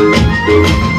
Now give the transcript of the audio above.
We're